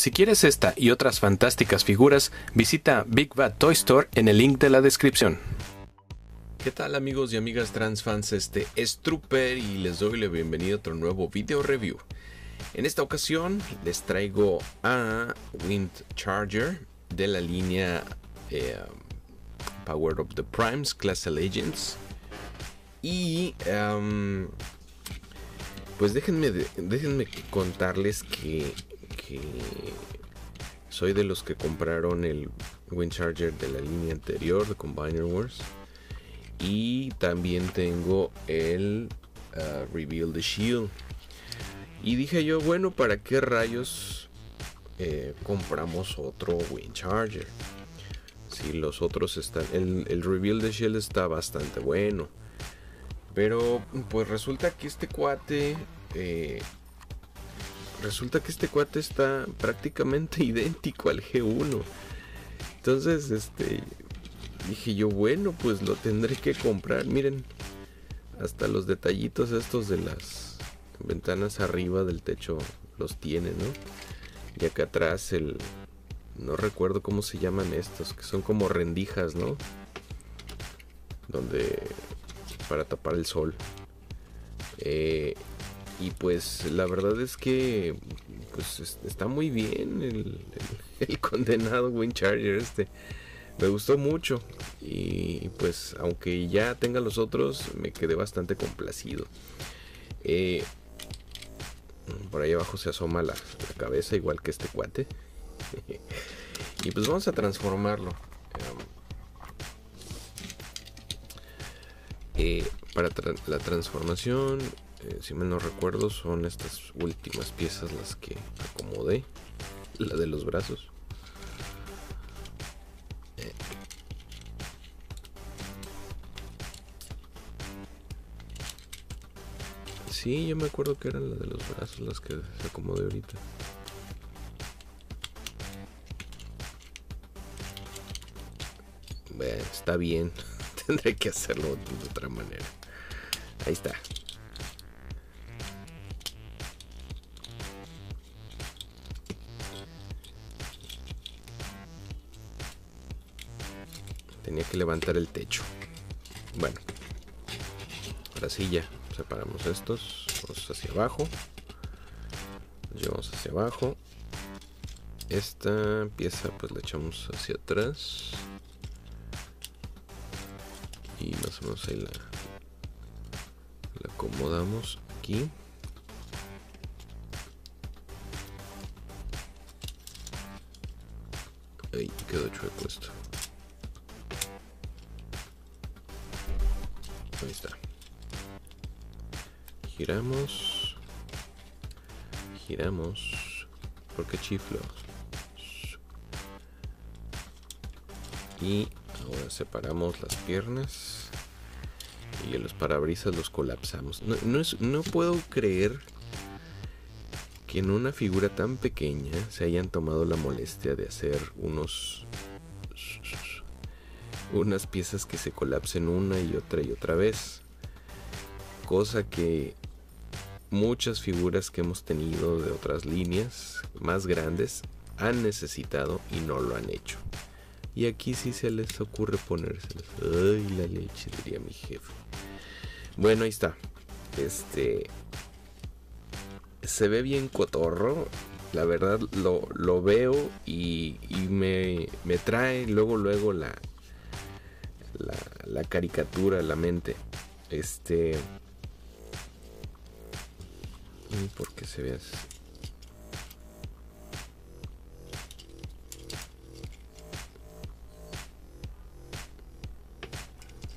Si quieres esta y otras fantásticas figuras, visita Big Bad Toy Store en el link de la descripción. ¿Qué tal amigos y amigas transfans? Este es Trooper y les doy la bienvenida a otro nuevo video review. En esta ocasión les traigo a Wind Charger de la línea Power of the Primes, clase Legends. Y pues déjenme contarles que soy de los que compraron el Wind Charger de la línea anterior de Combiner Wars. Y también tengo el Reveal the Shield. Y dije yo, bueno, ¿para qué rayos compramos otro Wind Charger? Si los otros están... El Reveal the Shield está bastante bueno. Pero pues resulta que este cuate... está prácticamente idéntico al G1. Entonces, dije yo, bueno, pues lo tendré que comprar. Miren, hasta los detallitos estos de las ventanas arriba del techo los tiene, ¿no? Y acá atrás el... no recuerdo cómo se llaman estos, que son como rendijas, ¿no? Donde... para tapar el sol. Y pues la verdad es que... pues está muy bien el condenado Wind Charger este. Me gustó mucho y pues aunque ya tenga los otros me quedé bastante complacido. Por ahí abajo se asoma la cabeza igual que este cuate. Y pues vamos a transformarlo. Para la transformación, si mal no recuerdo, son estas últimas piezas las que acomodé. La de los brazos. Sí, yo me acuerdo que eran las de los brazos las que se acomodé ahorita. Bueno, está bien. Tendré que hacerlo de otra manera. Ahí está. Tenía que levantar el techo. Bueno. Ahora sí ya. Separamos estos, vamos hacia abajo, los llevamos hacia abajo, esta pieza pues la echamos hacia atrás y más o menos ahí la acomodamos aquí. Ahí quedó chueco esto. Ahí está. Giramos, porque chiflo, y ahora separamos las piernas y los parabrisas los colapsamos. No puedo creer que en una figura tan pequeña se hayan tomado la molestia de hacer unas piezas que se colapsen una y otra vez, cosa que muchas figuras que hemos tenido de otras líneas más grandes han necesitado y no lo han hecho. Y aquí sí se les ocurre ponérselas. Ay, la leche, diría mi jefe. Bueno, ahí está. Se ve bien cotorro. La verdad lo veo y me trae luego la caricatura a la mente. Y porque se ve así.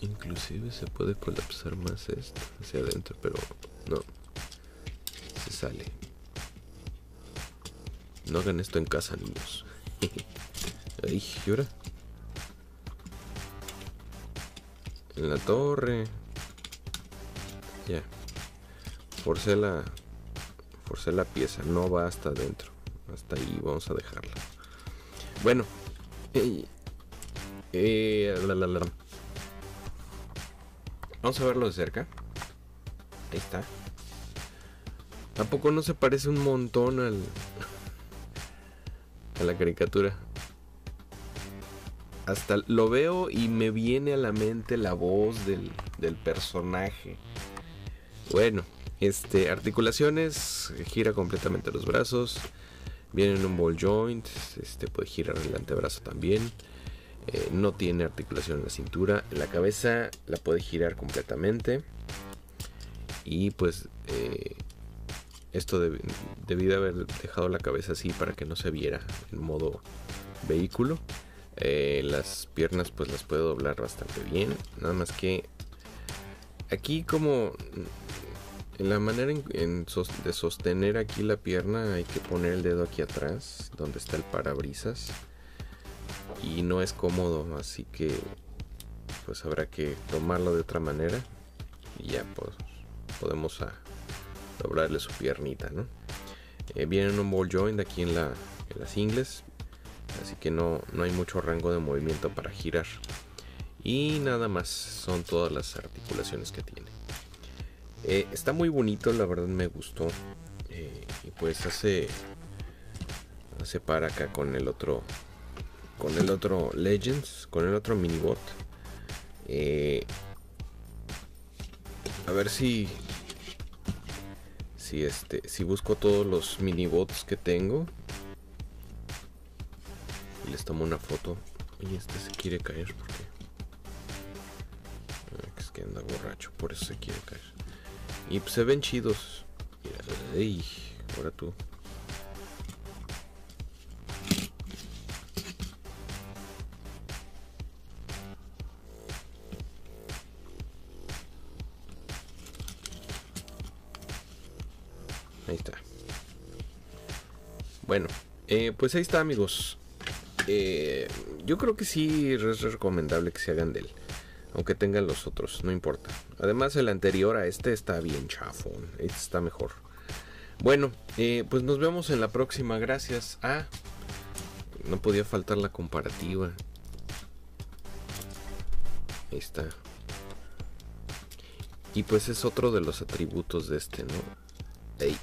Inclusive se puede colapsar más esto hacia adentro, pero no. Se sale. No hagan esto en casa, niños. Ay, ¿y ahora? En la torre. Ya. Forcé la pieza, no va hasta adentro, hasta ahí vamos a dejarla. Bueno, vamos a verlo de cerca. Ahí está. ¿A poco no se parece un montón a la caricatura. Hasta lo veo y me viene a la mente la voz del personaje. Bueno, articulaciones, gira completamente los brazos. Viene en un ball joint, puede girar el antebrazo también. No tiene articulación en la cintura. En la cabeza la puede girar completamente. Y pues esto debí de haber dejado la cabeza así para que no se viera en modo vehículo. Las piernas pues las puedo doblar bastante bien. Nada más que aquí como en la manera de sostener aquí la pierna hay que poner el dedo aquí atrás donde está el parabrisas. Y no es cómodo, así que pues habrá que tomarlo de otra manera. Y ya pues podemos doblarle su piernita, ¿no? Viene un ball joint aquí en las ingles, así que no hay mucho rango de movimiento para girar. Y nada más, son todas las articulaciones que tiene. Está muy bonito, la verdad me gustó. Y pues hace para acá con el otro... Legends, con el otro minibot. A ver si busco todos los minibots que tengo y les tomo una foto. Y se quiere caer porque es que anda borracho, por eso se quiere caer. Y pues se ven chidos. Ey, ahora tú. Ahí está. Bueno, pues ahí está, amigos. Yo creo que sí es recomendable que se hagan de él, aunque tengan los otros, no importa. Además el anterior a este está bien chafón, este está mejor. Bueno, pues nos vemos en la próxima. Gracias a... No podía faltar la comparativa. Ahí está. Y pues es otro de los atributos de este, ¿no? Ahí.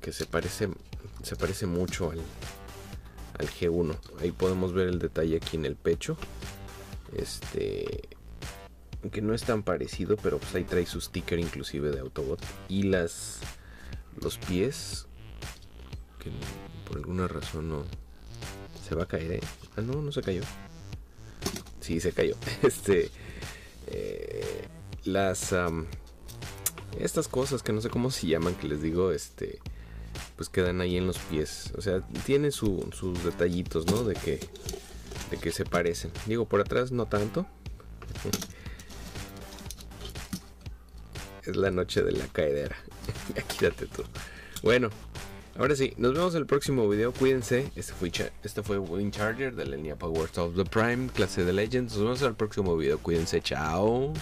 Que se parece mucho al G1. Ahí podemos ver el detalle aquí en el pecho, que no es tan parecido, pero pues ahí trae su sticker inclusive de Autobot. Y los pies, que por alguna razón no se va a caer, ¿eh? Ah, no se cayó. Sí, se cayó. Estas cosas que no sé cómo se llaman, que les digo, pues quedan ahí en los pies. O sea, tiene sus detallitos, ¿no? De que se parecen. Digo, por atrás no tanto. Es la noche de la caedera. Quítate tú. Bueno, ahora sí, nos vemos en el próximo video. Cuídense. Este fue Wind Charger de la línea Power of the Prime, clase de Legends. Nos vemos en el próximo video. Cuídense. Chao.